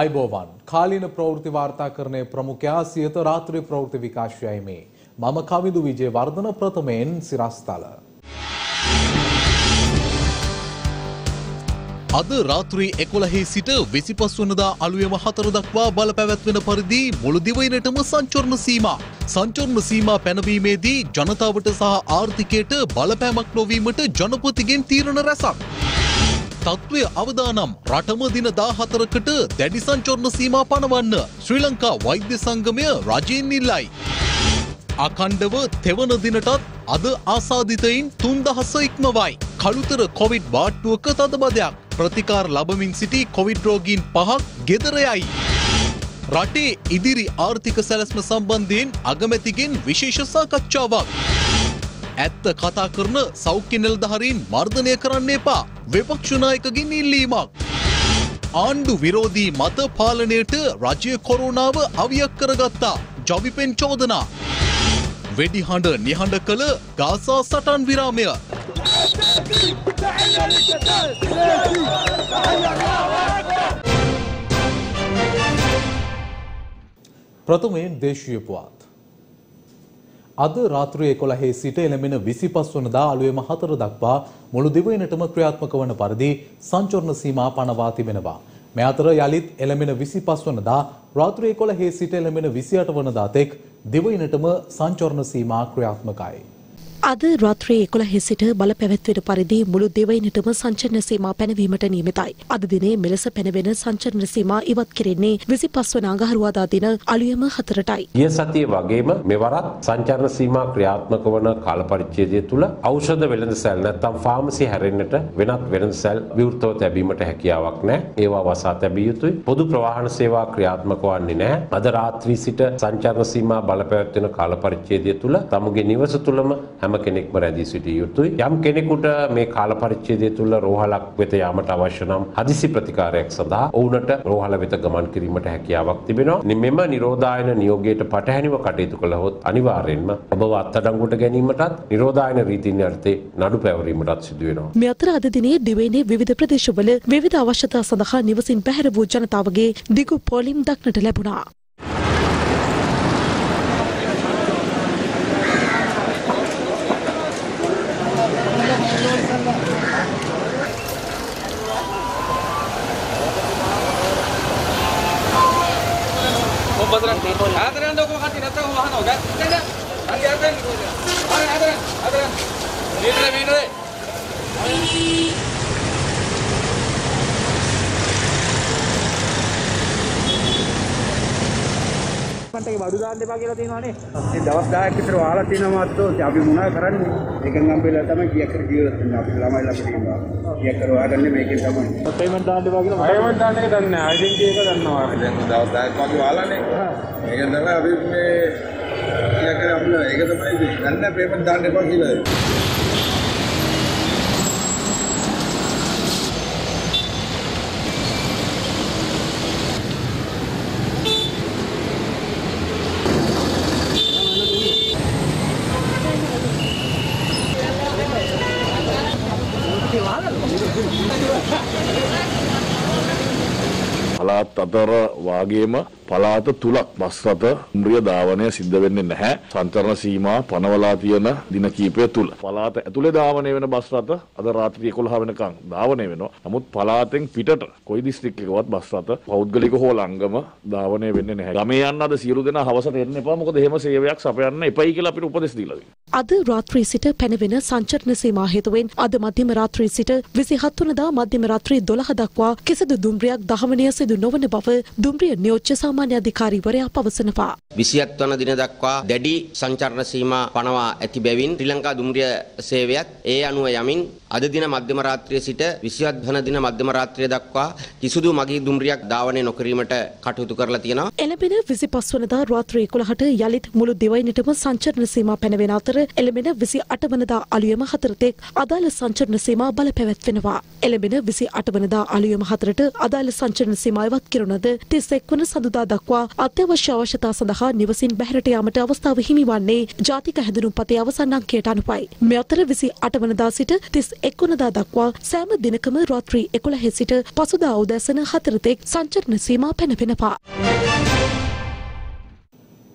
आयबोवान खालीन प्रवृत्ति वार्ताकरणे प्रमुख्या सियत रात्रि प्रवृत्ति विकासयय में मम कविदु विजय वर्धन प्रथमेन सिरास्ताल අද රාත්‍රී 11 සිට 25 වෙනිදා අලුයම 4 දක්වා බලපැවැත්වෙන පරිදි මුළු දිවයිනටම සංචරණ සීමා පැනවීමේදී ජනතාවට සහ ආර්ථිකයට බලපෑමක් නොවීමට ජනපතිගෙන් තීරණ රැසක්. තත්ත්වය අවදානම් රටම දින 14කට දැඩි සංචරණ සීමා පනවන්න ශ්‍රී ලංකා වෛද්‍ය සංගමය රජයෙන් ඉල්ලයි. අඛණ්ඩව තෙවන දිනටත් අද ආසාදිතයින් 3000 ඉක්මවයි. කළුතර කොවිඩ් වාට්ටුවක තදබදයක් ප්‍රතිකාර ලැබමින් සිටි කොවිඩ් රෝගීන් පහක් ගෙදර යයි. රටේ ඉදිරි ආර්ථික සැලැස්ම සම්බන්ධයෙන් අගමැතිගෙන් විශේෂ සාකච්ඡාවක්. ඇත්ත කතා කරන සෞඛ්‍ය නිලධාරීන් මර්ධනය කරන්න එපා. විපක්ෂ නායකගෙන් ඉල්ලීමක්. ආණ්ඩු විරෝධී මත පාලනයට රජය කොරෝනාව අවියක් කරගත්තා. ජවිපෙන් චෝදනා. වෙඩිහඬ නිහඬ කළ ගාසා සටන් විරාමය. ප්‍රථමයෙන් දේශීය පුවත්. අද රාත්‍රියේ 11 සිට එළඹෙන 25 වෙනිදා අලුයම 4 දක්වා මුළු දිවයිනටම ක්‍රියාත්මක වන පරිදි සංචරණ සීමා පනවා තිබෙනවා. මේ අතර යලිත් එළඹෙන 25 වෙනිදා රාත්‍රියේ 11 සිට එළඹෙන 28 වෙනිදා තෙක් දිවයිනටම සංචරණ සීමා ක්‍රියාත්මකයි. අද රාත්‍රියේ 11 සිට බල පැවැත්වෙන පරිදි මුළු දිවයිනටම සංචරණ සීමා පැනවීමට නියමිතයි. අද දිනේ මෙලෙස පැනවෙන සංචරණ සීමා ඉවත් කෙරෙන්නේ 25 වන අඟහරුවාදා දින අලුයම 4ටයි. ගිය සතිය වගේම මෙවරත් සංචරණ සීමා ක්‍රියාත්මක වන කාල පරිච්ඡේදය තුල ඖෂධ වෙළඳසැල් නැත්නම් ෆාමසි හැරෙන්නට වෙනත් වෙළඳසැල් විවෘතව තැබීමට හැකියාවක් නැහැ. ඒවා වසා තැබිය යුතුයි. පොදු ප්‍රවාහන සේවා ක්‍රියාත්මක වන්නේ නැහැ. අද රාත්‍රී සිට සංචරණ සීමා බල පැවැත්වෙන කාල පරිච්ඡේදය තුල තමුගේ නිවස තුලම හැම කෙනෙක්ම රැඳී සිටිය යුතුයි. යම් කෙනෙකුට මේ කාල පරිච්ඡේදය තුල රෝහලක් වෙත යාමට අවශ්‍ය නම් හදිසි ප්‍රතිකාරයක් සඳහා ඔවුන්ට රෝහල වෙත ගමන් කිරීමට හැකියාවක් තිබෙනවා. මෙම නිරෝධායන නියෝගයට පටහැනිව කටයුතු කළහොත් අනිවාර්යෙන්ම ඔබව අත්අඩංගුවට ගැනීමටත් නිරෝධායන රීතීන් යටතේ නඩු පැවරීමටත් සිදු වෙනවා. මේ අතර අද දිනේ දිවයිනේ විවිධ ප්‍රදේශවල විවිධ අවශ්‍යතා සඳහා නිවසින් පැහැර වූ ජනතාවගේ දිගු පොලිම් දක්නට ලැබුණා. पेमेंट අතර වාගේම පළාත තුලක් බස් රථ මුරිය ධාවනය සිද්ධ වෙන්නේ නැහැ සංචරණ සීමා පනවලා තියෙන දින කීපය තුල. පළාත ඇතුලේ ධාවනය වෙන බස් රථ අද රාත්‍රී 11 වෙනකන් ධාවනය වෙනවා. නමුත් පළාතෙන් පිටට කොයි දිස්ත්‍රික්කයකවත් බස් රථ පෞද්ගලික හෝ ලංගම ධාවනය වෙන්නේ නැහැ. ගමේ යන්න අද සියලු දෙනා හවසට එන්න එපා. මොකද එහෙම සේවයක් සපයන්න එපයි කියලා අපිට උපදෙස් දීලා තියෙනවා. අද රාත්‍රී සිට පැනවෙන සංචරණ සීමා හේතුවෙන් අද මධ්‍යම රාත්‍රී සිට 27 වෙනිදා මධ්‍යම රාත්‍රී 12 දක්වා කිසිදු දුම්රියක් ධාවනය සිදු නොවන බව දුම්රිය නියෝජ්‍ය සාමාන්‍ය අධිකාරීවරයා පවසනවා. 27 වන දින දක්වා දැඩි සංචරණ සීමා පනවා ඇති බැවින් ශ්‍රී ලංකා දුම්රිය සේවයත් ඒ අනුව යමින් අද දින මධ්‍යම රාත්‍රිය සිට 27 වන දින මධ්‍යම රාත්‍රිය දක්වා කිසිදු මගී දුම්රියක් ධාවනය නොකිරීමට කටයුතු කරලා තියෙනවා. එළඹෙන 25 වෙනිදා රාත්‍රී 11ට යලිත් මුළු දිවයිනටම සංචරණ සීමා පැනවෙන අතර එළඹෙන 28 වෙනිදා අලුයම 4 තෙක් අදාළ සංචරණ සීමා බලපැවැත්වෙනවා. එළඹෙන 28 වෙනිදා අලුයම 4ට අදාළ සංචරණ සීමා ඉවත් කෙරුණද 31 වන සඳුදා දක්වා අත්‍යවශ්‍ය අවශ්‍යතා සඳහා නිවසින් බැහැරට යාමට අවස්ථාව හිමි වන්නේ ජාතික හැඳුනුම්පතේ අවසන් අංකයට අනුවයි. මේ අතර 28 වෙනිදා සිට 31 වෙනිදා දක්වා සෑම දිනකම රාත්‍රී 11 සිට පසුදා උදෑසන 4 තෙක් සංචරණ සීමා පැනපෙනවා.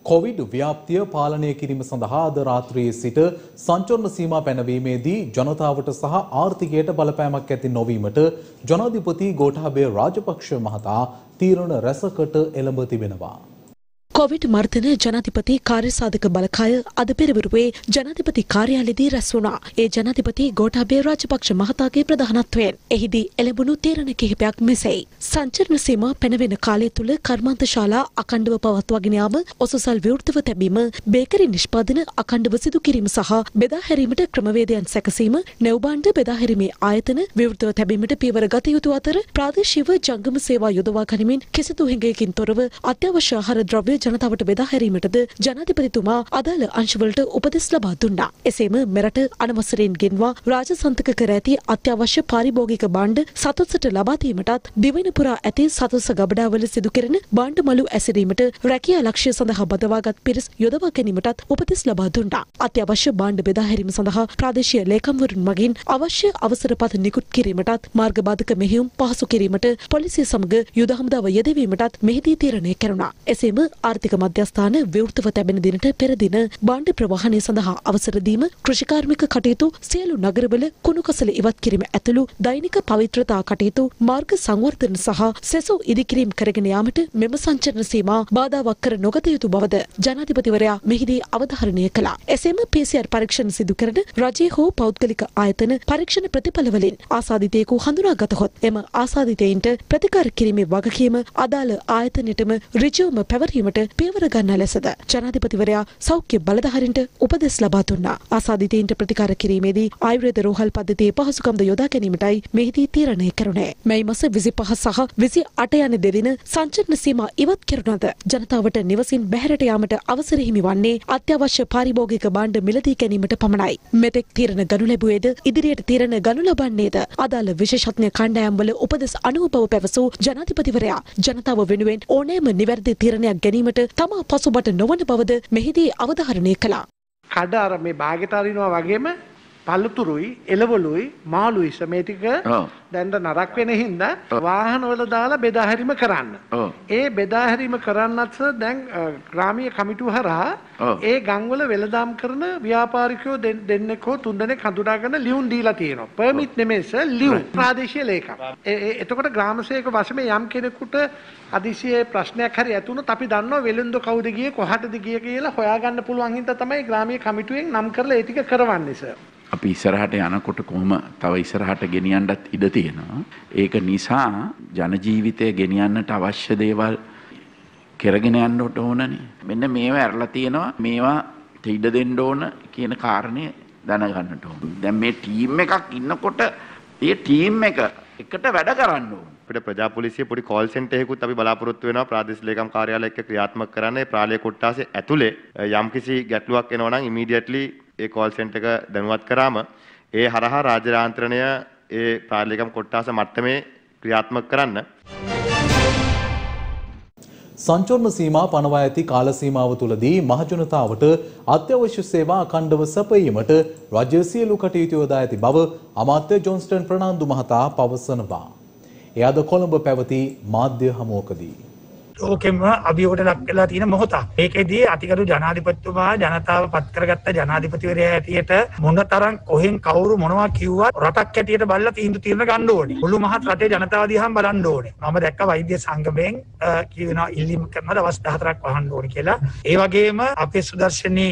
कोविड व्याप्तिय पालने किरीम सඳහා අද රාත්‍රියේ සිට සංචරණ සීමා පැනවීමේදී ජනතාවට සහ ආර්ථිකයට බලපෑමක් ඇති නොවීමට ජනාධිපති ගෝඨාභය රාජපක්ෂ මහතා තීරණ රැසකට එළඹ තිබෙනවා. कोविड मर्दन जनाधिपति कार्य साधक बलकाय अदे जनाधिपति कार्यालय रसोना ए जनाधिपति गोटाबे राजपक्ष महता के प्रधानत्वेन तीरण मेसे संचरण सीमा पेनवेन काले तुल कर्मांत शाला अखंडव पवत्वागिनियाम ओसुसल व्यूर्तव तबीम बेकरी निष्पादन अखंडव सिदु किरीम सह बेदाहेरीमट क्रमवेदयन सकसीम नेवबांड बेदाहेरीमे आयतन व्यूर्तव तबीमट पीवर गतयुतु अतर प्रादेशिक जंगम सेवा යොදවා ගනිමින් කිසිදු හිඟයකින් තොරව අත්‍යවශ්‍ය ආහාර ද්‍රව්‍ය ජනතාවට බෙදා හැරීමටද ජනාධිපතිතුමා අදාළ අංශවලට උපදෙස් ලබා දුන්නා. එසේම මෙරට අනවසරයෙන් ගෙන්වා රාජසන්තක කර ඇති අත්‍යවශ්‍ය පාරිභෝගික භාණ්ඩ සතුටට ලබා දීමටත් දිවයින පුරා ඇති සතුස ගබඩාවල සිදු කෙරෙන භාණ්ඩ මළු ඇසිරීමට රැකියා ලක්ෂ්‍ය සඳහා බදවාගත් පිරිස් යොදවා ගැනීමටත් උපදෙස් ලබා දුන්නා. අත්‍යවශ්‍ය භාණ්ඩ බෙදා හැරීම සඳහා ප්‍රාදේශීය ලේකම්වරුන් මගින් අවශ්‍ය අවසරපත් නිකුත් කිරීමටත් මාර්ග බාධක මෙහෙයුම් පහසු කිරීමට පොලිසිය සමග යුද හමුදාව යෙදවීමටත් මෙහිදී තීරණය කෙරුණා. එසේම ආර්ථික මධ්‍යස්ථාන විවෘතව තැබෙන දිනට පෙර දින බාණ්ඩ ප්‍රවාහනය සඳහා අවසර දීම කෘෂිකාර්මික කටයුතු සියලු නගරවල කුණුකසල ඉවත් කිරීම ඇතුළු දෛනික පවිත්‍රතා කටයුතු මාර්ග සංවර්ධන සහ සෙසු ඉදිකිරීම කරගෙන යාමට මෙම සංචරණ සීමා බාධාවක් කර නොගත යුතු බවද ජනාධිපතිවරයා මෙහිදී අවධාරණය කළා. එසේම PCR පරීක්ෂණ සිදු කරන රජයේ හෝ පෞද්ගලික ආයතන පරීක්ෂණ ප්‍රතිඵලවලින් ආසාදිතයෙකු හඳුනාගතහොත් එම ආසාදිතයින්ට ප්‍රතිකාර කිරීමේ වගකීම අදාළ ආයතනයටම ඍජුවම පැවරීමට පියවර ගන්නා ලෙසද ජනාධිපතිවරයා සෞඛ්‍ය බලධාරීන්ට උපදෙස් ලබා දුන්නා. ආසාදිතයින්ට ප්‍රතිකාර කිරීමේදී ආයුර්වේද රෝහල් පද්ධතියේ පහසුකම්ද යොදා ගැනීමටයි මෙහිදී තීරණය කරුණේ. මේ මාස 25 සහ 28 යන දෙදින සංචරණ සීමා ඉවත් කරනද ජනතාවට නිවසින් බැහැරට යාමට අවසර හිමි වන්නේ අත්‍යවශ්‍ය පාරිභෝගික භාණ්ඩ මිලදී ගැනීමට පමණයි. මෙතෙක් තීරණ ගනු ලැබුවේද ඉදිරියට තීරණ ගනු ලබන්නේද අදාළ විශේෂඥ කණ්ඩායම්වල උපදෙස් අනුව බව පැවසූ ජනාධිපතිවරයා ජනතාව වෙනුවෙන් ඕනෑම නිවැරදි තීරණයක් ගැනීමට තම පසුබට නොවන බවද මෙහිදී අවධාරණය කළා. කඩ අර මේ භාගිතාරිනවා වගේම පළතුරුයි එළවලුයි මාළුයි මේ ටික දැන් නරක වෙන හින්දා වාහනවල දාලා බෙදා හැරීම කරන්න. ඒ බෙදා හැරීම කරන්නත් දැන් ග්‍රාමීය කමිටුව හරහා ඒ ගම්වල වෙළඳාම් කරන ව්‍යාපාරිකයෝ දෙන්නෙක් හෝ තුන් දෙනෙක් හඳුනාගෙන ලියුම් දීලා තියෙනවා. පර්මිට් නෙමෙයි සර් ලියුම් ප්‍රාදේශීය ලේකම්. එතකොට ග්‍රාමසේක වශයෙන් යම් කෙනෙකුට අදිසියේ ප්‍රශ්නයක් හරි ඇති වුණොත් අපි දන්නවා වෙළඳ කවුද ගියේ කොහටද ගියේ කියලා හොයාගන්න පුළුවන් හින්දා තමයි ග්‍රාමීය කමිටුවෙන් නම් කරලා ඒ ටික කරවන්නේ සර්. අපි ඉස්සරහට යනකොට කොහොම තව ඉස්සරහට ගෙනියන්නත් ඉඩ තියෙනවා. ඒක නිසා ජන ජීවිතය ගෙනියන්නට අවශ්‍ය දේවල් කරගෙන යන්න ඕනනේ. මෙන්න මේවා ඇරලා තියෙනවා. මේවා ඉඩ දෙන්න ඕන කියන කාරණය දැනගන්නට ඕන. දැන් මේ ටීම් එකක් ඉන්නකොට ඒ ටීම් එක එකට වැඩ කරන්න ඕන. අපිට ප්‍රජා පොලිසිය පොඩි කෝල් සෙන්ටර් එකකුත් අපි බලාපොරොත්තු වෙනවා ප්‍රාදේශීය ලේකම් කාර්යාලය එක්ක ක්‍රියාත්මක කරන්න. ප්‍රාලය කොට්ටාසේ ඇතුලේ යම්කිසි ගැටලුවක් එනවා නම් ඉමීඩියට්ලි ඒ කෝල් සෙන්ටර් එක දැනුවත් කරාම ඒ හරහා රාජ්‍ය යාන්ත්‍රණය ඒ පාර්ලිමේන්තු කොට්ටාස මට්ටමේ ක්‍රියාත්මක කරන්න. සංචරණ සීමා පනවා ඇති කාල සීමාව තුලදී මහජනතාවට අත්‍යවශ්‍ය සේවා අඛණ්ඩව සපයීමට රාජ්‍ය සියලු කටයුතු යොදා ඇති බව අමාත්‍ය ජොන්ස්ටන් ප්‍රනාන්දු මහතා පවසනවා. එය අද කොළඹ පැවති මාධ්‍ය හමුවකදී ඕකෙම අභියෝගට ලක් වෙලා තියෙන මොහොත. ඒකෙදී අතිගරු ජනාධිපතිතුමා ජනතාව පත් කරගත්ත ජනාධිපතිවරයා හැටියට මොනතරම් කොහෙන් කවුරු මොනවා කිව්වත් රටක් හැටියට බලලා තීන්දුව తీරන ගන්න ඕනේ. මුළු මහත් රටේ ජනතාව දිහාම බලන්න ඕනේ. මම දැක්ක වෛද්‍ය සංගමයෙන් කියනවා ඉල්ලීම් කරනවා දවස් 14ක් වහන්න ඕනේ කියලා. ඒ වගේම අපේ සුදර්ශනී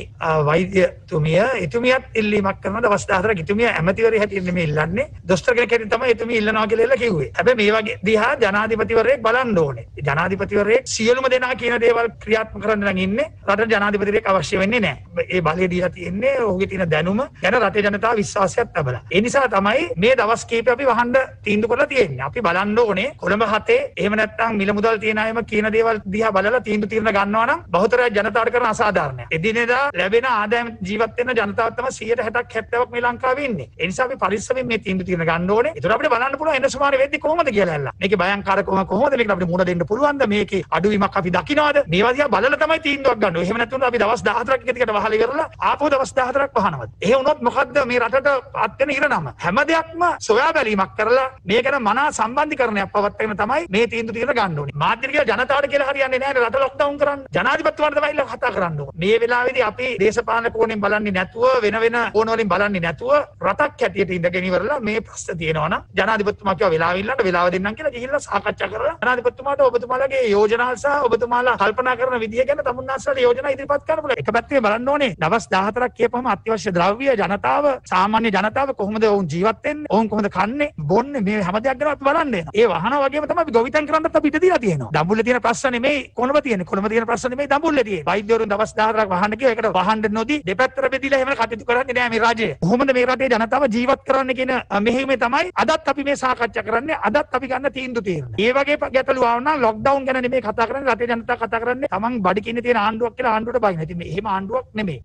වෛද්‍යතුමිය එතුමියත් ඉල්ලීමක් කරනවා දවස් 14ක්. එතුමිය ඇමතිවරයා හැටියට නෙමෙයි ඉල්ලන්නේ. දොස්තර කෙනෙක් හැටියට තමයි එතුමිය ඉල්ලනවා කියලා කිව්වේ. හැබැයි මේ වගේ දිහා ජනාධිපතිවරයෙක් බලන්න ඕනේ. ජනාධිපතිවරයා සියලුම දෙනා කියන දේවල් ක්‍රියාත්මක කරන්න නම් ඉන්නේ රට ජනාධිපතිරෙක් අවශ්‍ය වෙන්නේ නැහැ. ඒ බලය දීලා තියෙන්නේ ඔහුගේ තියෙන දැනුම ගැන රටේ ජනතාව විශ්වාසයක් ලැබලා. ඒ නිසා තමයි මේ දවස් කීපෙ අපි වහන්න තීන්දුව කරලා තියෙන්නේ. අපි බලන්න ඕනේ කොළඹ හතේ එහෙම නැත්නම් මිල මුදල් තියෙන අයම කියන දේවල් දිහා බලලා තීන්දුව తీරන ගන්නවා නම් බහුතරය ජනතාවට කරන අසාධාරණයක්. එදිනෙදා ලැබෙන ආදායම ජීවත් වෙන ජනතාව තමයි 160ක් 70ක් මේ ලංකාවේ ඉන්නේ. ඒ නිසා අපි පරිස්සමෙන් මේ තීන්දුව తీරන ගන්න ඕනේ. ඒතර අපිට බලන්න පුළුවන් එන සමාන වෙද්දි කොහොමද කියලා. මේකේ භයංකාරකම කොහොමද මේකට අපිට මුණ දෙන්න පුළුවන්ද මේකේ හරි අඩුවීමක් අපි දකින්නවද? මේවා දිහා බලලා තමයි තීන්දුවක් ගන්න ඕනේ. එහෙම නැත්නම් අපි දවස් 14ක් එක දිගට වහලේ කරලා ආපහු දවස් 14ක් වහනවද? එහෙ වුණොත් මොකද්ද මේ රටට අත් වෙන ඉරණම? හැම දෙයක්ම සොයා බැලීමක් කරලා මේ ගැන මනා සම්බන්ධීකරණයක් පවත්වාගෙන තමයි මේ තීන්දුව දිහට ගන්න ඕනේ. මාධ්‍ය කියලා ජනතාවට කියලා හරියන්නේ නැහැ. රට ලොක්ඩවුන් කරන්න ජනාධිපතිවරයාට තමයි ඉල්ල කතා කරන්න ඕනේ. මේ වෙලාවේදී අපි දේශපාලන කෝණයෙන් බලන්නේ නැතුව වෙන වෙන කෝණ වලින් බලන්නේ නැතුව රටක් හැටියට ඉඳගෙන ඉවරලා මේ ප්‍රශ්න තියෙනවා නම් ජනාධිපතිතුමා කියව වෙලාව ඉල්ලන්න වෙලාව දෙන්නම් කියලා ගිහිල්ලා සාකච්ඡා කරලා ජනාධිපතිතුමාට ඔබතුමාලගේ යෝජනා සහ ඔබතුමාලා කල්පනා කරන විදිය ගැන තමුන්නාස්සලට යෝජනා ඉදිරිපත් කරන්න පුළුවන්. එක පැත්තේ බලන්න ඕනේ දවස් 14ක් කියපුවම අත්‍යවශ්‍ය ද්‍රව්‍ය ජනතාව සාමාන්‍ය ජනතාව කොහොමද වුන් ජීවත් වෙන්නේ? වුන් කොහොමද කන්නේ? බොන්නේ? මේ හැම දෙයක් ගැන අපි බලන්න එනවා. ඒ වහන වගේම තමයි අපි ගොවිතැන් කරන්නත් අපි ඉඩ දීලා තියෙනවා. දඹුල්ලේ තියෙන ප්‍රශ්න නෙමෙයි කොළඹ තියෙන. කොළඹ තියෙන ප්‍රශ්න නෙමෙයි දඹුල්ලේ තියෙන්නේ. වෛද්‍යවරුන් දවස් 14ක් වහන්න කිව්ව එකට වහන්න නොදී දෙපැත්තට බෙදලා එහෙම කටයුතු කරන්නේ නෑ මේ රජය. කොහොමද මේ රටේ ජනතාව ජීවත් කරන්න කියන මෙහෙම තමයි අදත් අපි මේ සාකච්ඡා කරන්නේ. අදත් අපි ගන්න තීන්දුව තියෙනවා. ඒ වගේ ගැටලු ආව නම් ලොක්ඩවුන් ගැන නෙමෙයි කතා කරන්නේ. රටේ ජනතාව කතා කරන්නේ තමන් බඩ කින්නේ තියෙන ආණ්ඩුවක් කියලා ආණ්ඩුවට බයින. ඉතින් මේ එහෙම ආණ්ඩුවක් නෙමෙයි.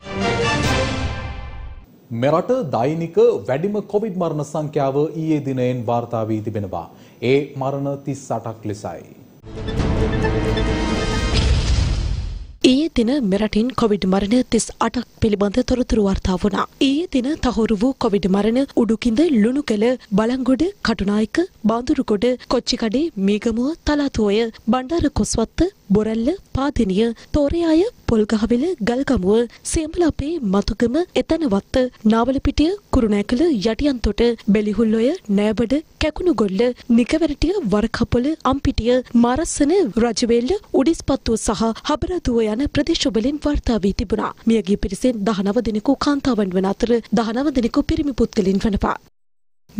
මෙරට දෛනික වැඩිම කොවිඩ් මරණ සංඛ්‍යාව ඊයේ දිනෙන් වාර්තා වී තිබෙනවා. ඒ මරණ 38ක් ලෙසයි. ඊයේ දින මෙරටින් කොවිඩ් මරණ 38ක් පිළිබඳ තොරතුරු වාර්තා වුණා. ඊයේ දින තහවුරු වූ කොවිඩ් මරණ උඩුකින්ද ලුණුකැල බලංගොඩ කටුනායක බාඳුරුගොඩ කොච්චිකඩේ මීගමුව තලාතුවය බණ්ඩාර කොස්වත්ත බොරැල්ල පාදිනිය තෝරයාය පොල්ගහවෙල ගල්ගමුව සේඹලපේ මතුගම එතනවත්ත නාවලපිටිය කුරුණෑකල යටියන්තොට බෙලිහුල්ලොය නෑබඩ කැකුණුගොල්ල නිකවැරටිය වරකපොල අම්පිටිය මාරස්සන රජවේල්ල උඩිස්පත්තුව සහ හබරදුව යන ප්‍රදේශවලින් වාර්තා වී තිබුණා. මියගිය පිරිසෙන් 19 දිනකු කාන්තාවන් වන අතර 19 දිනකු පිරිමි පුද්ගලින් වනවා.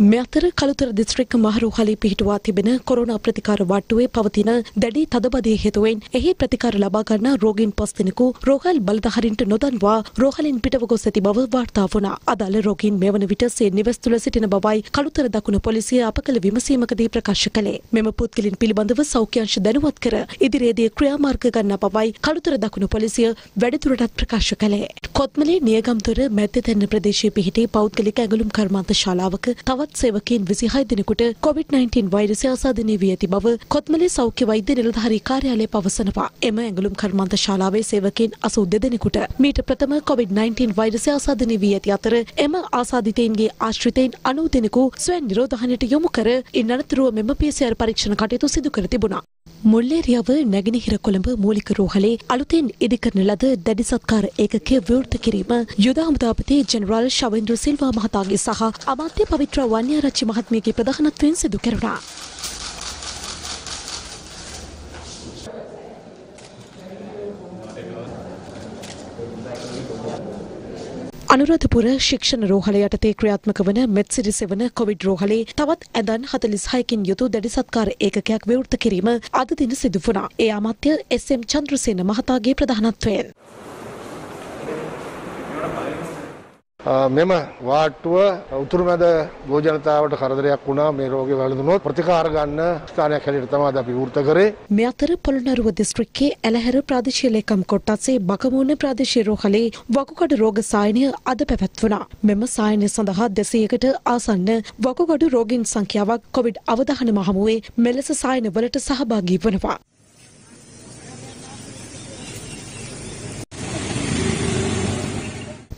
මේ අතර කලුතර දිස්ත්‍රික්ක මහරෝහලේ පිහිටුවා තිබෙන කොරෝනා ප්‍රතිකාර වට්ටුවේ පවතින දැඩි තදබදයේ හේතුවෙන් එහි ප්‍රතිකාර ලබා ගන්නා රෝගීන් 5 දිනකු රෝහල් බලධාරීන්ට නොදන්වා රෝහලින් පිටව ගොස් ඇති බව වාර්තා වුණා. අදාළ රෝගීන් මෙවන විට සේ නිවස් තුළ සිටින බවයි කලුතර දකුණු පොලිසිය අපකල විමසීමකදී ප්‍රකාශ කළේ. මෙම පුද්ගලින් පිළිබඳව සෞඛ්‍ය අංශ දැනුවත් කර ඉදිරියේදී ක්‍රියාමාර්ග ගන්නා බවයි කලුතර දකුණු පොලිසිය වැඩිදුරටත් ප්‍රකාශ කළේ. කොත්මලේ නියගම්තොර මැද්දතැන්න ප්‍රදේශයේ පිහිටි පෞද්ගලික ඇඟලුම් කර්මාන්ත ශාලාවක තවත් සේවකයන් 26 දිනකට COVID-19 වෛරසය ආසාදනය වී ඇති බව කොත්මලේ සෞඛ්‍ය වෛද්‍ය නිලධාරී කාර්යාලය පවසනවා. එම ඇඟලුම් කර්මාන්ත ශාලාවේ සේවකයන් 82 දෙනෙකුට මීට ප්‍රථම COVID-19 වෛරසය ආසාදනය වී ඇති අතර එම ආසාදිතයින්ගේ ආශ්‍රිතයින් 90 දෙනෙකු ස්වයං නිරෝධහනයට යොමු කර ඉන් අනතුරුව මෙම PCR පරීක්ෂණ කටයුතු සිදු කර තිබුණා. මුල්ලේරියව නැගෙනහිර කොළඹ මූලික රෝහලේ අලුතෙන් ඉදිකරන ලද දැඩි සත්කාර ඒකකයේ විවෘත කිරීම යුද හමුදාපති ජෙනරාල් ශවේන්ද්‍ර සිල්වා මහතාගේ සහ අමාත්‍ය පවිත්‍ර වන්‍යාරච්චි මහත්මියගේ ප්‍රධානත්වයෙන් සිදු කෙරුණා. අනුරාධපුර ශික්ෂණ රෝහල යටතේ ක්‍රියාත්මක වන මෙත්සිරි 7 කොවිඩ් රෝහලේ තවත් ඇඳන් 46කින් යුතු දැඩි සත්කාර ඒකකයක් විවෘත කිරීම අද දින සිදු වුණා. ඒ අමාත්‍ය එස්.එම්. චන්ද්‍රසේන මහතාගේ ප්‍රධානත්වයෙන් මෙම වාට්ටුව උතුරුමැද ගෝ ජනතාවට කරදරයක් වුණා. මේ රෝගේ වැළඳුනොත් ප්‍රතිකාර ගන්න ස්ථානයක් හැටියට තමයි අපි වෘත කරේ. මේ අතර පොළොන්නරුව දිස්ත්‍රික්කයේ ඇලහැර ප්‍රාදේශීය ලේකම් කොට්ටාසේ බකමූණ ප්‍රාදේශීය රෝහලේ වකුගඩු රෝග සායනය අද පැවැත්වුණා. මෙම සායනය සඳහා 200කට ආසන්න වකුගඩු රෝගීන් සංඛ්‍යාවක් කොවිඩ් අවධානම හමුවේ මෙලෙස සායනවලට සහභාගී වනවා.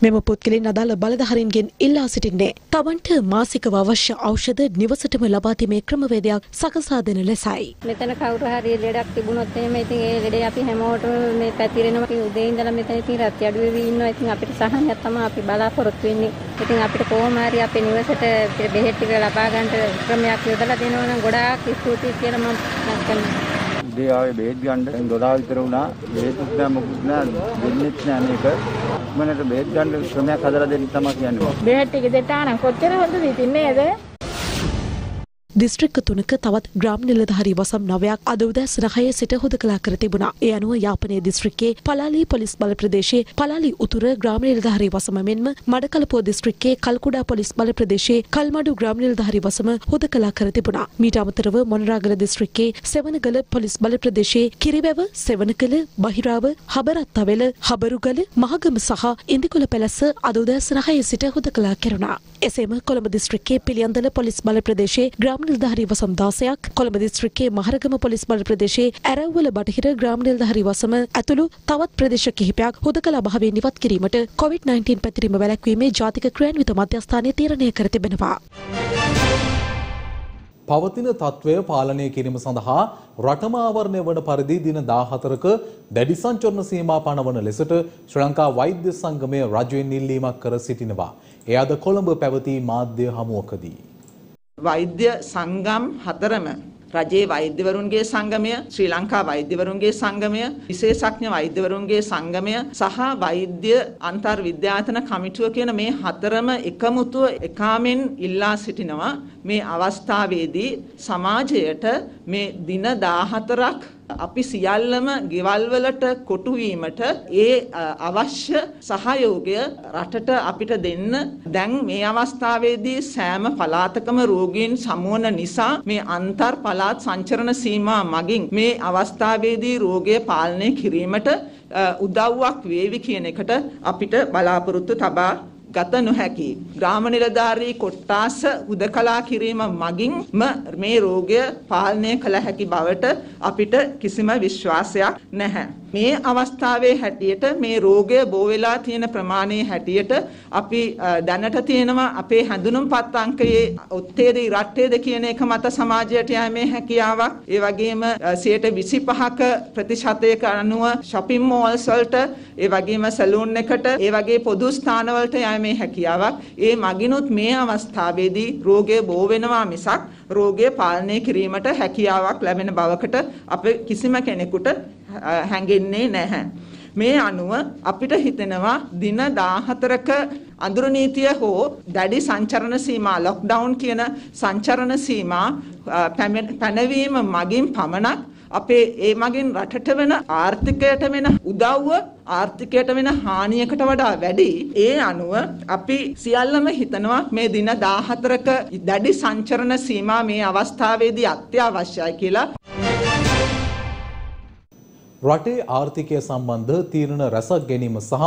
මෙම පුද්ගලයන් අදාළ බලධාරීන්ගෙන් ඉල්ලා සිටින්නේ තමන්ට මාසිකව අවශ්‍ය ඖෂධ නිවසටම ලබා දීමේ ක්‍රමවේදයක් සකසා දෙන ලෙසයි. මෙතන කවුරු හරි ලෙඩක් තිබුණොත් එහෙම ඉතින් ඒ ලෙඩේ අපි හැමෝටම මේ පැතිරෙනවා. ඉතින් උදේ ඉඳලා මෙතන ඉතින් රත් යඩුවේ වී ඉන්නවා. ඉතින් අපිට සහනයක් තමයි අපි බලාපොරොත්තු වෙන්නේ. ඉතින් අපිට කොහොම හරි අපේ නිවසට බෙහෙත් ටික ලබා ගන්න ක්‍රමයක් යොදලා දෙනවා නම් ගොඩාක් ස්තුතියි කියලා මම කියනවා. උදේ ආවේ බෙහෙත් ගන්න 12 විතර වුණා. බෙහෙත් දැන් මොකුත් නැහැ. දෙන්නෙත් නැහැ මේක. මනට බෙහෙත් ගන්න ශ්‍රමයක් හදලා දෙන්න තමයි කියන්නේ. බෙහෙත් ටික දෙන්න කොච්චර හොඳද ඉතින් නේද? දිස්ත්‍රික්ක 3ක තවත් ග්‍රාම නිලධාරී වසම් 9ක් අද උදෑසන 6 සිට හුදකලා කර තිබුණා. ඒ අනුව යාපනයේ දිස්ත්‍රික්කයේ පලාලි පොලිස් බල ප්‍රදේශයේ පලාලි උතුර ග්‍රාම නිලධාරී වසම මෙන්ම මඩකලපුව දිස්ත්‍රික්කයේ කල්කුඩා පොලිස් බල ප්‍රදේශයේ කල්මඩු ග්‍රාම නිලධාරී වසම හුදකලා කර තිබුණා. මීට අමතරව මොනරාගල දිස්ත්‍රික්කයේ සෙවණගල පොලිස් බල ප්‍රදේශයේ කිරිවැව, සෙවණගල, බහිරාව, හබරත්තවැල, හබරුගල, මහගම සහ ඉන්දිකුල පැලැස්ස අද උදෑසන 6 සිට හුදකලා කෙරුණා. එසේම කොළඹ දිස්ත්‍රික්කයේ පිළියන්දල පොලිස් බල ප්‍රදේශයේ ග්‍රාම නිලධාරීව සම්දාසයක් කොළඹ දිස්ත්‍රික්කයේ මහරගම පොලිස් බල ප්‍රදේශයේ ඇරව්වල බටහිර ග්‍රාම නිලධාරී වසම ඇතුළු තවත් ප්‍රදේශ කිහිපයක් හුදකලා භාවයෙන් ඉවත් කිරීමට COVID-19 පැතිරීම වැළැක්වීමේ ජාතික ක්‍රියාන්විත මධ්‍යස්ථානයේ තීරණය කර තිබෙනවා. පවතින තත්ත්වය පාලනය කිරීම සඳහා රටම ආවරණය වන පරිදි දින 14ක දැඩි සංචරණ සීමා පනවන ලෙසට ශ්‍රී ලංකා වෛද්‍ය සංගමය රජයෙන් ඉල්ලීමක් කර සිටිනවා. එය අද කොළඹ පැවති මාධ්‍ය හමුවකදී වෛද්‍ය සංගම් හතරම රජයේ වෛද්‍යවරුන්ගේ සංගමය, ශ්‍රී ලංකා වෛද්‍යවරුන්ගේ සංගමය, විශේෂඥ වෛද්‍යවරුන්ගේ සංගමය සහ වෛද්‍ය අන්තර් විද්‍යායතන කමිටුව කියන මේ හතරම එකමුතුව එකාමෙන් ඉල්ලා සිටිනවා මේ අවස්ථාවේදී සමාජයට මේ දින 14ක් අපි සියල්ලම ගෙවල් වලට කොටු වීමට ඒ අවශ්‍ය සහයෝගය රටට අපිට දෙන්න. දැන් මේ අවස්ථාවේදී සෑම පළාතකම රෝගීන් සමුවන නිසා මේ අන්තර් පළාත් සංචරණ සීමා මගින් මේ අවස්ථාවේදී රෝගය පාලනය කිරීමට උදව්වක් වේවි කියන එකට අපිට බලාපොරොත්තු තබා ගත නොහැකි. ග්‍රාම නිලධාරී කොට්ටාස උදකලා කිරීම මගින්ම මේ රෝගය පාලනය කළ හැකි බවට අපිට කිසිම විශ්වාසයක් නැහැ. මේ අවස්ථාවේ හැටියට මේ රෝගය බෝ වෙලා තියෙන ප්‍රමාණයේ හැටියට අපි දැනට තියෙනවා අපේ හැඳුනුම්පත් අංකයේ ඔත්තේද ඉරට්ටේද කියන එක මත සමාජයට යෑමේ හැකියාවක්. ඒ වගේම 25% ප්‍රතිශතයක අනුව shopping malls වලට, ඒ වගේම සැලූන් එකට, ඒ වගේ පොදු ස්ථානවලට මේ හැකියාවක්. ඒ මගිනුත් මේ අවස්ථාවේදී රෝගය බෝ වෙනවා මිසක් රෝගය පාලනය කිරීමට හැකියාවක් ලැබෙන බවකට අපේ කිසිම කෙනෙකුට හැඟෙන්නේ නැහැ. මේ අනුව අපිට හිතෙනවා දින 14ක අඳුර නීතිය හෝ දැඩි සංචරණ සීමා ලොක්ඩවුන් කියන සංචරණ සීමා පැනවීම මගින් පමණක් අපේ ඒ මගින් රටට වෙන ආර්ථිකයට වෙන උදව්ව ආර්ථිකයට වෙන හානියකට වඩා වැඩි. ඒ අනුව අපි සියල්ලම හිතනවා මේ දින 14ක දැඩි සංචරණ සීමා මේ අවස්ථාවේදී අත්‍යවශ්‍යයි කියලා. රටේ ආර්ථිකය සම්බන්ධ තීරණ රැසක් ගැනීම සහ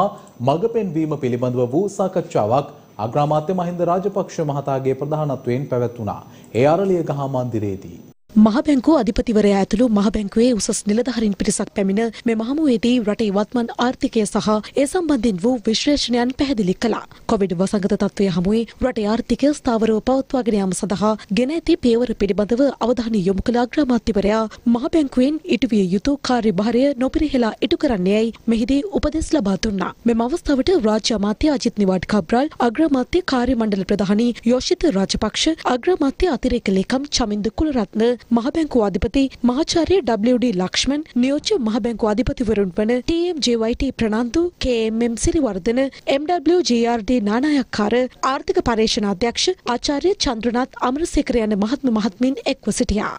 මඟ පෙන්වීම පිළිබඳව වූ සාකච්ඡාවක් අග්‍රාමාත්‍ය මහින්ද රාජපක්ෂ මහතාගේ ප්‍රධානත්වයෙන් පැවැත්ුණා. ඒ ආරලිය ගහ මන්දිරයේදී මහ බැංකුව අධිපතිවරයා ඇතුළු මහ බැංකුවේ උසස් නිලධාරීන් පිරිසක් පැමිණ මේ මහමුවේදී රටේ වත්මන් ආර්ථිකය සහ ඒ සම්බන්ධයෙන් වූ විශ්ලේෂණයන් පැහැදිලි කළා. කොවිඩ් වසංගත තත්ත්වය හමුවේ රටේ ආර්ථිකය ස්ථාවරව පවත්වාගෙන යාම සඳහා ගෙන ඇති පියවර පිළිබඳව අවධානය යොමු කළ අග්‍රාමාත්‍යවරයා මහ බැංකුවෙන් ඉටුවිය යුතු කාර්යභාරය නොපිරිහෙලා ඉටු කරන්නේයි මෙහිදී උපදෙස් ලබා දුන්නා. මෙම අවස්ථාවට රාජ්‍ය අමාත්‍ය අජිත් නිවාඩ් කබ්‍රල්, අග්‍රාමාත්‍ය කාර්ය මණ්ඩල ප්‍රධානී යෝෂිත රාජපක්ෂ, අග්‍රාමාත්‍ය අතිරේක ලේකම් චමින්ද කුලරත්න, महाबैंको अधिपति महाचार्य WD लक्ष्मण, नियोज्य महाबैंको अधिपति वरुण वन, TMJYT Fernando, KMM Siriwardena, MWGRD Nanayakkara, आर्थिक पारेषणाध्यक्ष आचार्य चंद्रनाथ अमरशेखर यन महात्मा महात्मीन एक्व सिटिया.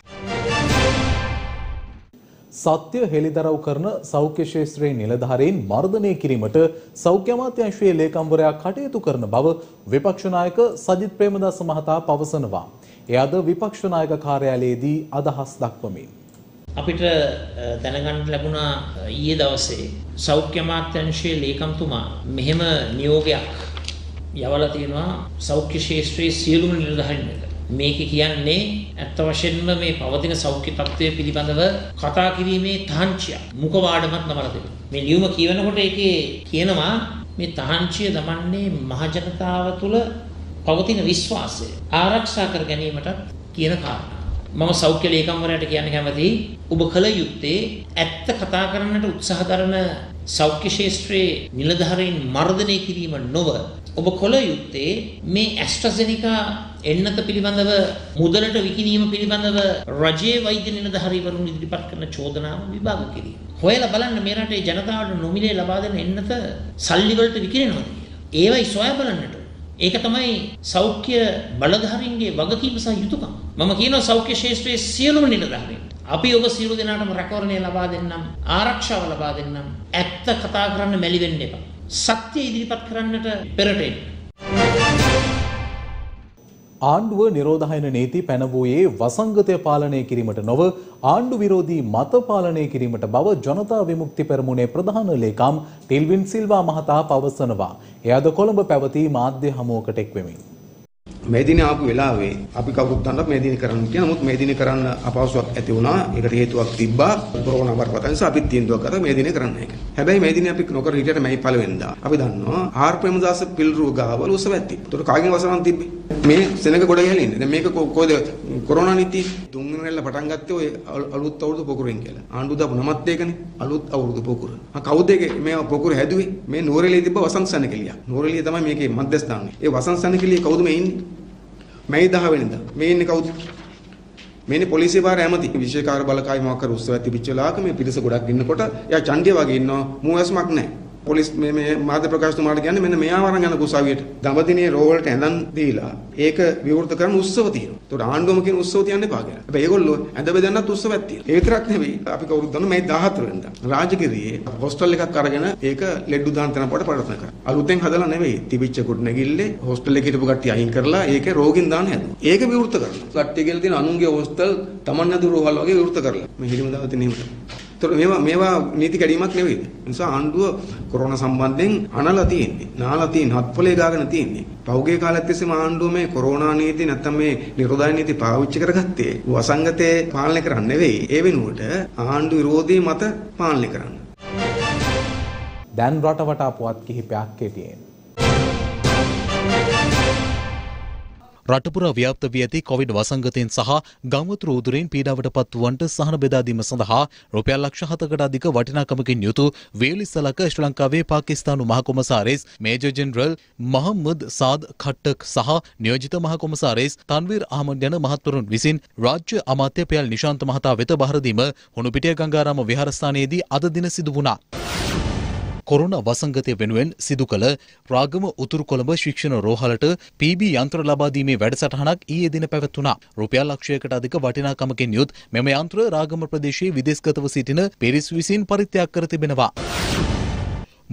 सत्य हेलिदरव करन सौख्य क्षेत्रे निलधारीन मर्दने किरीमट सौख्य अमात्यांशයේ ලේකම්වරයා කටයුතු කරන බව विपक्ष नायक සජිත් ප්‍රේමදාස මහතා පවසනවා. එයද විපක්ෂ නායක කාර්යාලයේදී අදහස් දක්වමින් අපිට දැනගන්න ලැබුණා ඊයේ දවසේ සෞඛ්‍ය අමාත්‍යාංශයේ ලේකම්තුමා මෙහෙම නියෝගයක් යවලා තියෙනවා සෞඛ්‍ය ශාස්ත්‍රයේ සියලුම නිලධාරීන්ට. මේක කියන්නේ අත් වශයෙන්ම මේ පවතින සෞඛ්‍ය තත්ත්වය පිළිබඳව කතා කිරීමේ තහංචියක් මුඛවාඩමක් නමලා දෙනවා. මේ නියම කියනකොට ඒකේ කියනවා මේ තහංචිය දමන්නේ මහජනතාව තුළ පවතින විශ්වාසය ආරක්ෂා කර ගැනීමට කියන කාරණා. මම සෞඛ්‍ය ලේකම්වරයාට කියන්න කැමතියි ඔබ කල යුත්තේ ඇත්ත කතා කරන්නට උත්සාහ කරන සෞඛ්‍ය ශාස්ත්‍රයේ නිලධාරීන් මර්ධනය කිරීම නොව ඔබ කල යුත්තේ මේ ඇස්ට්‍රසෙනිකා එන්නත පිළිබඳව මුදලට විකිණීම පිළිබඳව රජයේ වෛද්‍ය නිලධාරීවරුන් ඉදිරිපත් කරන චෝදනාව විභාග කිරීම. හොයලා බලන්න මේ රටේ ජනතාවට නොමිලේ ලබා දෙන එන්නත සල්ලි වලට විකිණෙනවද කියලා. ඒවයි සොයා බලන්නට. ඒක තමයි සෞඛ්‍ය බලධාරීන්ගේ වගකීම සහ යුතුයකම. මම කියනවා සෞඛ්‍ය ශාස්ත්‍රයේ සියලුම නිලධාරීන්ට අපි ඔබ සියලු දෙනාටම රැකවරණය ලබා දෙන්නම්, ආරක්ෂාව ලබා දෙන්නම්. ඇත්ත කතා කරන්න මැලි වෙන්න එපා. සත්‍ය ඉදිරිපත් කරන්නට පෙරට එන්න. ආණ්ඩුව නිරෝධායන නීති පැනවූයේ වසංගතය පාලනය කිරීමට නොව ආණ්ඩු විරෝධී මත පාලනය කිරීමට බව ජනතා විමුක්ති පෙරමුණේ ප්‍රධාන ලේකම් ටිල්වින් සිල්වා මහතා පවසනවා. එය අද කොළඹ පැවති මාධ්‍ය හමුවකට එක්වෙමින් मेदीने आप वेलावे आप कवुत्ता मेदीनी नमुत मेदीनी अपावसुक ऐतिवना हेतु तिब्बा कोरोना वर्पतन से अभी तीन दुआ मेदीने हेबाई मेदीने अभी नौकर हिट मैं पलवेंदा अभी दानो आर पेम दास पिलरू गावल उसवे तो कागे वसरा तिब्बी मे सेनक गोड़ हेलिंदे मेक कोदे कोरोना नीति दुंगनेल्ल पटन गत्ते अलुत अवरुदु पोकुरेन केला आंडु दापु नमत एकने अलुत अवरुदु पोकुर हा कवुदेगे मे पोकुर हेदुवे मे नोरेले दिब्बा वसंसने केलिया नोरेले तमा मेके मध्यस्थान ए वसंसने केलिए कवुद मे इन मे दहवेनिंदा मे इन कवुद मेने पोलिस बार एमती विशेष कार बलकाय मोकर उसवे तिबिचलाक मे पिरिस गोडक इन्नकोट या चंडिया वगे इन्नो मुवसमक ने पोलिस මාධ්‍ය ප්‍රකාශතුමාට කියන්නේ මෙන්න මෙයා වරන් යන කුසාවියට දඹදිනේ රෝවලට ඇඳන් දීලා ඒක විවෘත කරන උත්සව තියෙනවා. ඒකට ආණ්ඩුවම කියන උත්සව තියන්න එපා කියලා. හැබැයි ඒගොල්ලෝ ඇඳ බෙදන්නත් උත්සවයක් තියෙනවා. ඒ විතරක් නෙවෙයි අපි කවුරුත් දන්නවා මේ 14 වෙනිදා රාජගිරියේ හොස්ටල් එකක් අරගෙන ඒක ලෙඩ්ඩු දාන තැන පොඩ ප්‍රයත්න කරා. අලුතෙන් හදලා නෙවෙයි තිබිච්ච කුඩ නැගිල්ලේ හොස්ටල් එකේ හිටපු කට්ටිය අයින් කරලා ඒක රෝගීන් දාන්න හැදුවා. ඒක විවෘත කරලා. කට්ටිය කියලා තියෙන අනුන්ගේ හොස්ටල් තමන් නදු රෝහල් වගේ විවෘත කරලා. මේ හිරිම දාවත් ඉන්නේ එහෙමද? मेवा मेवा नीति कड़ीमक नहीं इनसा आंडू कोरोना संबंधी अनलती नालती हत्फले गागनती पौगे कालत्ति से आंडू में कोरोना नीति नत्तमे निरोधा नीति पाविच्चकर गत्ते वसंगते पालने करन्ने वे एवे नूट आंडू विरोधी मत पालने करन्न දැන් රටවට අපවත් කිහිපයක් කෙටියෙන් රටපුරා ව්‍යාප්ත වී ඇති කොවිඩ් වසංගතයෙන් සහ ගම්වතුරු උදුරින් පීඩාවට පත්වන්නට සහන බෙදා දීම සඳහා රුපියල් ලක්ෂ 7කට අධික වටිනාකමකින් යුතු වේලි සලක ශ්‍රී ලංකාවේ පාකිස්තානු මහ කොමසාරිස් මේජර් ජෙනරල් මොහම්මද් සාද් ඛට්ටක් සහ නියෝජිත මහ කොමසාරිස් තන්වීර් අහමඩ් යන මහත්වරුන් විසින් රාජ්‍ය අමාත්‍ය පියල් නිශාන්ත මහතා වෙත බහර දීම හුණුපිටිය ගංගාරාම විහාරස්ථානයේදී අද දින සිදු වුණා. කොරෝනා වසංගතය වෙනුවෙන් සිදු කළ රාගම උතුරු කොළඹ ශික්ෂණ රෝහලට PB යන්ත්‍ර ලබා දීමේ වැඩසටහනක් ඊයේ දින පැවැත්ුණා. රුපියල් ලක්ෂයකට අධික වටිනාකමකින් යුත් මෙම යන්ත්‍ර රාගම ප්‍රදේශයේ විදේශගතව සිටින පිරිස් විසින් පරිත්‍යාග කර තිබෙනවා.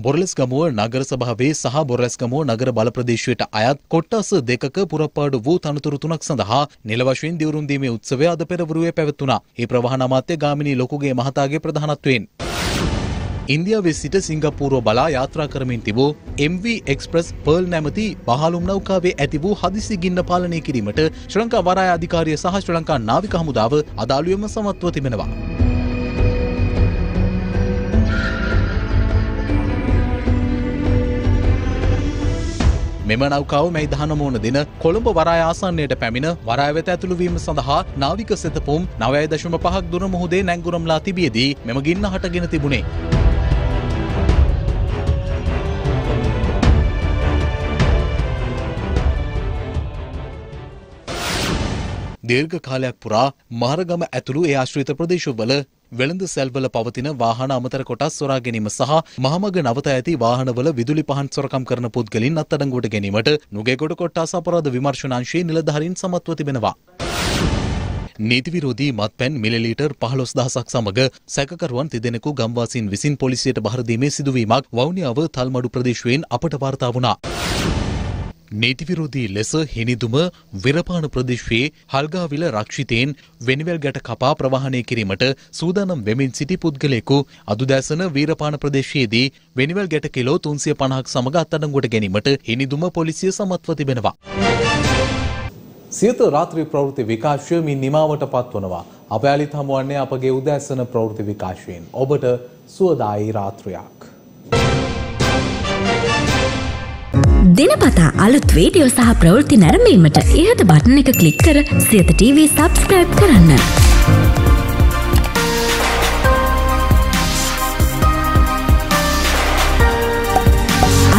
බොරලස්ගමුව නගර සභාවේ සහ බොරලස්ගමුව නගර බල ප්‍රදේශයට අයත් කොට්ටාස දෙකක පුරපාඩු වූ තනතුරු තුනක් සඳහා නිල වශයෙන් දිවුරුම් දීමේ උත්සවය අද පෙරවරුවේ පැවැත්ුණා. ඒ ප්‍රවාහන අමාත්‍ය ගාමිණී ලොකුගේ මහතාගේ ප්‍රධානත්වයෙන් ඉන්දියාවේ සිට සිංගප්පූරුව බලා යාත්‍රා කරමින් තිබූ MV Express Pearl නැමැති බහලුම් නෞකාවේ ඇති වූ හදිසි ගින්න පාලනය කිරීමට ශ්‍රී ලංකා වරාය අධිකාරිය සහ ශ්‍රී ලංකා නාවික හමුදාව අදාළුවෙන්ම සමත්ව තිබෙනවා. මෙම නෞකාව මැයි 19 දින කොළඹ වරාය ආසන්නයට පැමිණ වරාය වෙත ඇතුළු වීම සඳහා නාවික සෙතපොම් 9.5ක් දුර මුහුදේ නැංගුරම්ලා තිබියදී මෙම ගින්න හටගෙන තිබුණේ. දීර්ඝ කාලයක් පුරා මහරගම ඇතුළු ඒ ආශ්‍රිත ප්‍රදේශවල වෙළඳ සැල්වල පවතින වාහන අමතර කොටස් සොරා ගැනීම සහ මහමග නවතා ඇති වාහනවල විදුලි පහන් සොරකම් කරන පුද්ගලයන් අත්අඩංගුවට ගැනීමට නුගේගොඩ කොට්ටාස අපරාධ විමර්ශනාංශයේ නිලධාරීන් සමත්ව තිබෙනවා. නීති විරෝධී මත්පැන් මිලිලීටර් 15000ක් සමග සැකකරුවන් තිදෙනෙකු ගම්වාසීන් විසින් පොලිසියට බහර දීමේ සිදුවීමක් වවුනියාව තල්මඩු ප්‍රදේශයෙන් අපට වාර්තා වුණා. නීති විරෝධී ලෙස හිනිදුම විරපාන ප්‍රදේශයේ හල්ගාවිල රක්ෂිතයෙන් වෙනිවැල් ගැට කපා ප්‍රවාහනය කිරීමට සූදානම් වෙමින් සිටි පුද්ගලයෙකු අදුදැසන විරපාන ප්‍රදේශයේදී වෙනිවැල් ගැට කිලෝ 350ක් සමග අත්අඩංගුවට ගැනීමට හිනිදුම පොලිසිය සමත්ව තිබෙනවා. සියත රාත්‍රී ප්‍රවෘත්ති විකාශය මින් නිමාවට පත්වනවා. අප යාලිත හමුවන්නේ අපගේ උදැසන ප්‍රවෘත්ති විකාශයෙන්. ඔබට සුවදායි රාත්‍රියක්. දිනපතා අලුත් වීඩියෝ සහ ප්‍රවෘත්ති නැරඹීමට ඉහත බටන් එක ක්ලික් කර සියත TV subscribe කරන්න.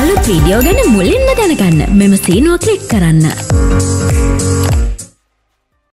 අලුත් වීඩියෝ ගැන මුලින්ම දැනගන්න මෙම සීනුව ක්ලික් කරන්න.